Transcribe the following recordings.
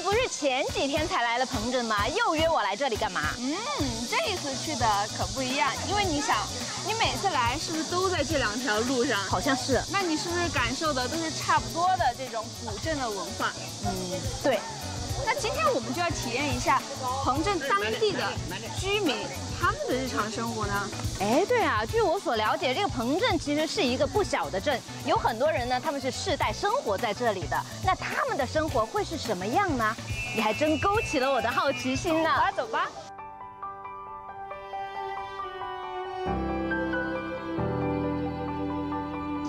们不是前几天才来了彭镇吗？又约我来这里干嘛？嗯，这一次去的可不一样，因为你想，你每次来是不是都在这两条路上？好像是。那你是不是感受的都是差不多的这种古镇的文化？嗯，对。那今天我们就要体验一下彭镇当地的居民他们的日常生活呢。哎，对啊，据我所了解，这个彭镇其实是一个不小的镇，有很多人呢，他们是世代生活在这里的。那他们的生活会是什么样呢？你还真勾起了我的好奇心呢。走吧，走吧。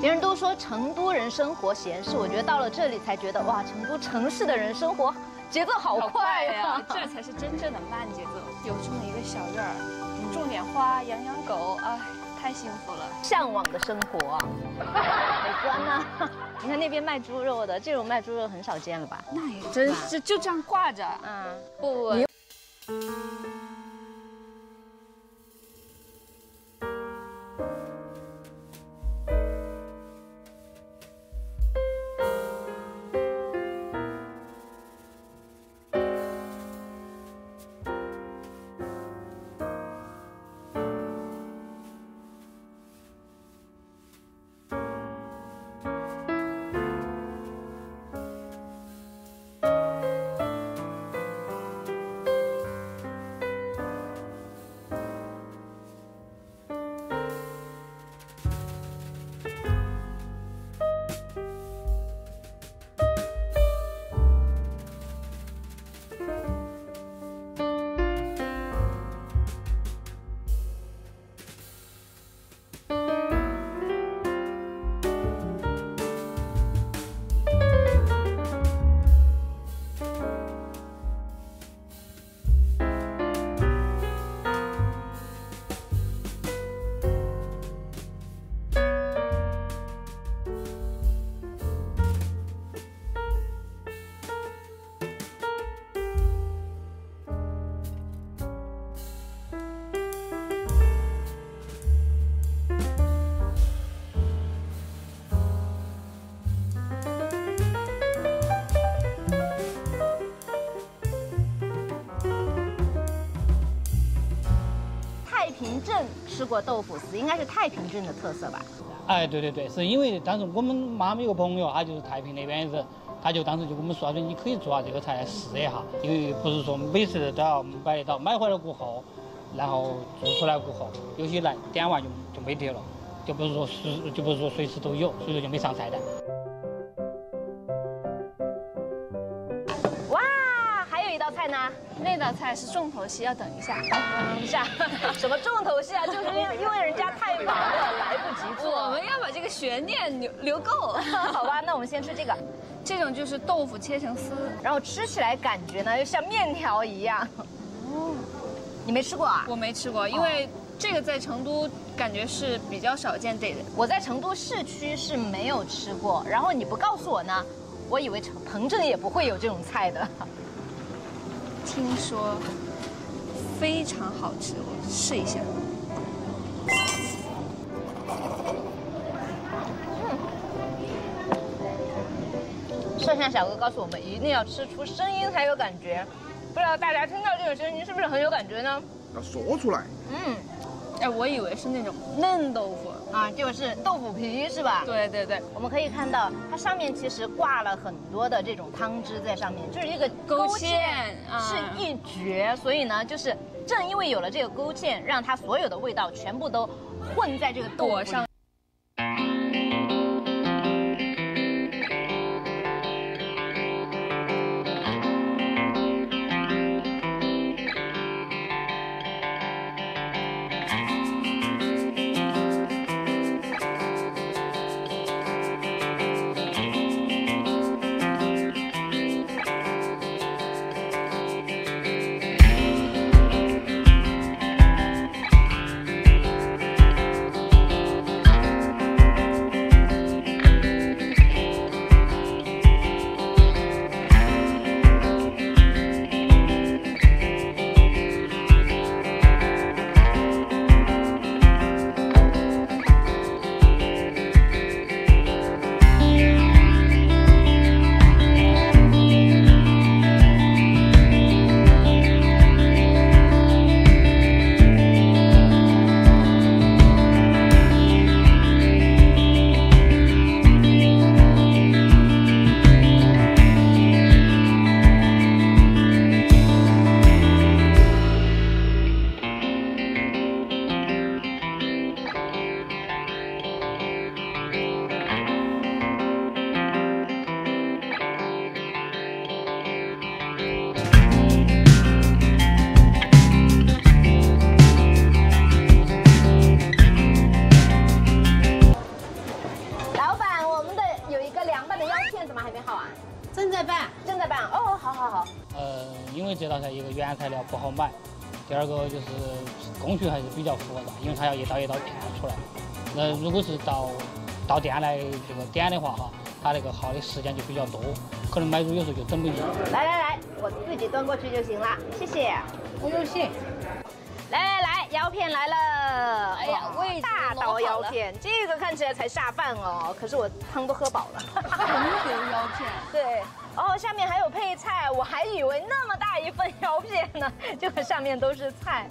别人都说成都人生活闲适，我觉得到了这里才觉得哇，成都城市的人生活节奏好快呀！这才是真正的慢节奏。有这么一个小院儿，种点花，养养狗，哎，太幸福了，向往的生活。美观呢？你看那边卖猪肉的，这种卖猪肉很少见了吧？那也真是就这样挂着，嗯，不。 吃过豆腐丝，应该是太平镇的特色吧？哎，对对对，是因为当时我们妈妈有个朋友，她就是太平那边人，她就当时就跟我们说，你可以做下这个菜来试一下，因为不是说每次都要买得到，买回来过后，然后做出来过后，有些人点完就没得了，就不是说随时都有，所以说就没上菜单。 那道菜是重头戏，要等一下，等一下，什么重头戏啊？就是因为人家太忙了，来不及做。我们要把这个悬念留够，好吧？那我们先吃这个，这种就是豆腐切成丝，然后吃起来感觉呢，又像面条一样。哦，你没吃过啊？我没吃过，因为这个在成都感觉是比较少见的。我在成都市区是没有吃过，然后你不告诉我呢，我以为彭镇也不会有这种菜的。 听说非常好吃，我试一下。摄像小哥告诉我们，一定要吃出声音才有感觉。不知道大家听到这个声音是不是很有感觉呢？要说出来。嗯，哎，我以为是那种嫩豆腐。 啊，就是豆腐皮是吧？对对对，我们可以看到它上面其实挂了很多的这种汤汁在上面，就是这个勾芡是一绝，所以呢，就是正因为有了这个勾芡，让它所有的味道全部都混在这个豆腐上。它好？因为这道菜一个原材料不好买，第二个就是工序还是比较复杂，因为它要一刀一刀片出来。那如果是到店来这个点的话哈，它那个耗的时间就比较多，可能买入有时候就等不及。来，我自己端过去就行了，谢谢。不用谢。来，腰片来了！哎呀，大刀腰片，这个看起来才下饭哦。可是我汤都喝饱了。红油腰片。对，哦，下面还有配菜，我还以为那么大一份腰片呢，结果下面都是菜。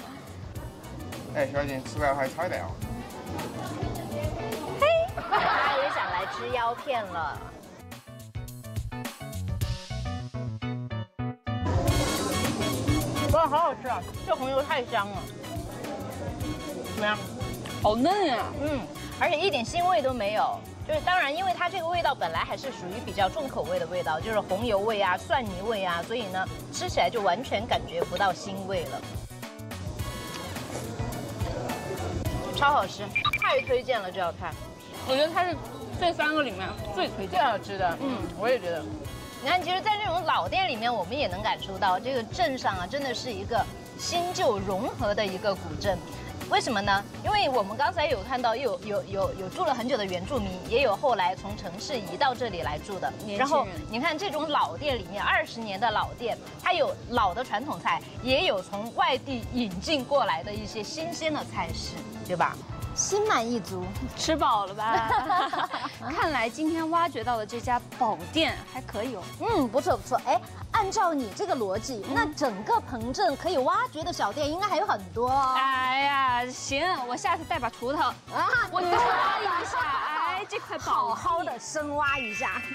哎，小姐，吃完还差点哦。嘿，他也想来吃腰片了。哇，好好吃啊！这红油太香了，怎么样？好嫩呀、啊！嗯，而且一点腥味都没有。就是当然，因为它这个味道本来还是属于比较重口味的味道，就是红油味啊、蒜泥味啊，所以呢，吃起来就完全感觉不到腥味了。超好吃，太推荐了这道菜。我觉得它是这三个里面最好吃的。嗯，我也觉得。你看，其实，在这种老店里面，我们也能感受到这个镇上啊，真的是一个新旧融合的一个古镇。为什么呢？因为我们刚才有看到，有住了很久的原住民，也有后来从城市移到这里来住的。然后你看，这种老店里面，20年的老店，它有老的传统菜，也有从外地引进过来的一些新鲜的菜式，对吧？心满意足，吃饱了吧？看来今天挖掘到的这家宝店还可以哦。嗯，不错。哎，按照你这个逻辑，那整个彭镇可以挖掘的小店应该还有很多哦。哎呀，行，我下次带把锄头啊，我多挖一下。哎，这块宝好好的深挖一下。